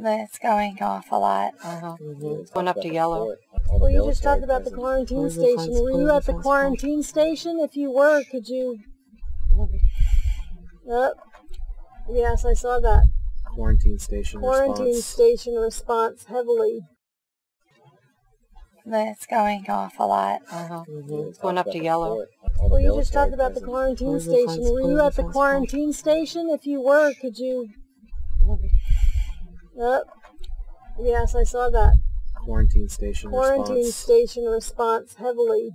That's going off a lot. It's going up to yellow. Well, you just talked about the quarantine station. Were you at the quarantine station? If you were, could you... Oh, yes, I saw that. Quarantine station response. Quarantine station response heavily. That's going off a lot. It's going up to yellow. Well, you just talked about the quarantine station. Were you at the quarantine station? If you were, could you... Oh, yes, I saw that. Quarantine station response heavily.